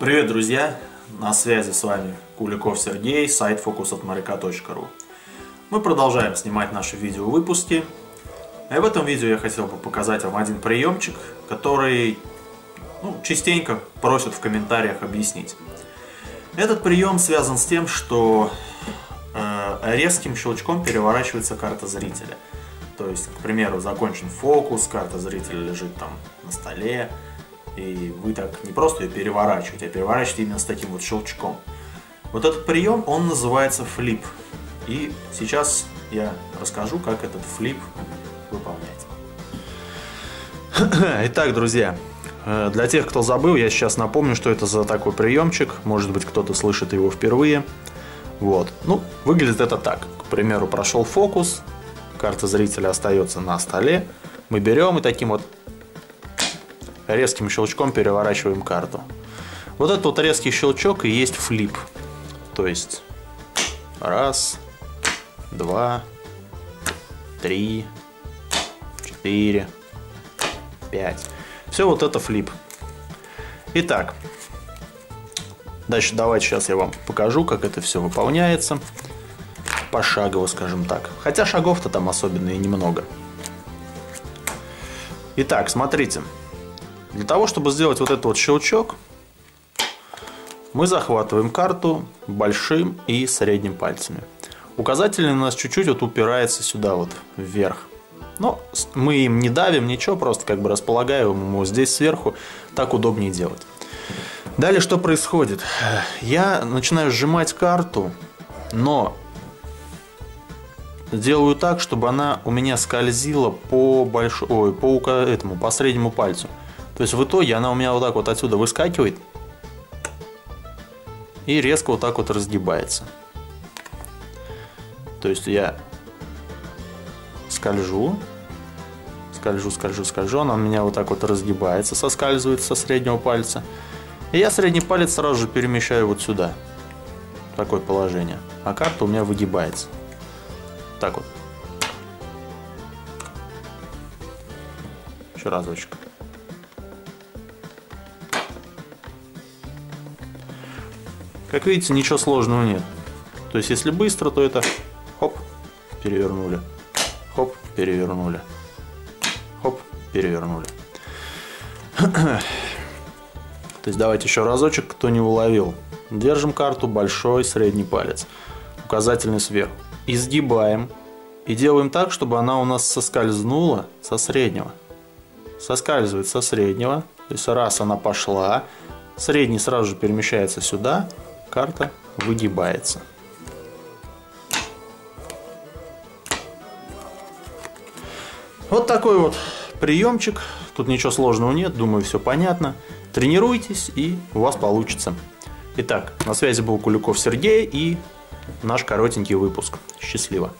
Привет, друзья! На связи с вами Куликов Сергей, сайт Фокус от Морика.ру. Мы продолжаем снимать наши видеовыпуски. И в этом видео я хотел бы показать вам один приемчик, который частенько просят в комментариях объяснить. Этот прием связан с тем, что резким щелчком переворачивается карта зрителя. То есть, к примеру, закончен фокус, карта зрителя лежит там на столе. И вы так не просто ее переворачиваете, а переворачиваете именно с таким вот щелчком. Вот этот прием, он называется флип. И сейчас я расскажу, как этот флип выполнять. Итак, друзья, для тех, кто забыл, я сейчас напомню, что это за такой приемчик. Может быть, кто-то слышит его впервые. Вот. Выглядит это так. К примеру, прошел фокус, карта зрителя остается на столе. Мы берем и таким вот резким щелчком переворачиваем карту. Вот этот вот резкий щелчок и есть флип. То есть раз, два, три, четыре, пять. Все вот это флип. Итак, дальше давайте сейчас я вам покажу, как это все выполняется. Пошагово, скажем так. Хотя шагов-то там особенно и немного. Итак, смотрите. Для того, чтобы сделать вот этот вот щелчок, мы захватываем карту большим и средним пальцами. Указательный у нас чуть-чуть вот упирается сюда вот вверх. Но мы им не давим, ничего, просто как бы располагаем его здесь сверху. Так удобнее делать. Далее что происходит? Я начинаю сжимать карту, но делаю так, чтобы она у меня скользила по среднему пальцу. То есть в итоге она у меня вот так вот отсюда выскакивает и резко вот так вот разгибается. То есть я скольжу, она у меня вот так вот разгибается, соскальзывает со среднего пальца. И я средний палец сразу же перемещаю вот сюда, в такое положение. А карта у меня выгибается. Так вот. Еще разочек. Как видите, ничего сложного нет. То есть, если быстро, то это хоп, перевернули. Хоп, перевернули. Хоп, перевернули. То есть, давайте еще разочек, кто не уловил. Держим карту большой, средний палец. Указательный сверху. Изгибаем. И делаем так, чтобы она у нас соскользнула со среднего. Соскальзывает со среднего. То есть, раз она пошла, средний сразу же перемещается сюда. Карта выгибается. Вот такой вот приемчик. Тут ничего сложного нет, думаю, все понятно. Тренируйтесь, и у вас получится. Итак, на связи был Куликов Сергей и наш коротенький выпуск. Счастливо!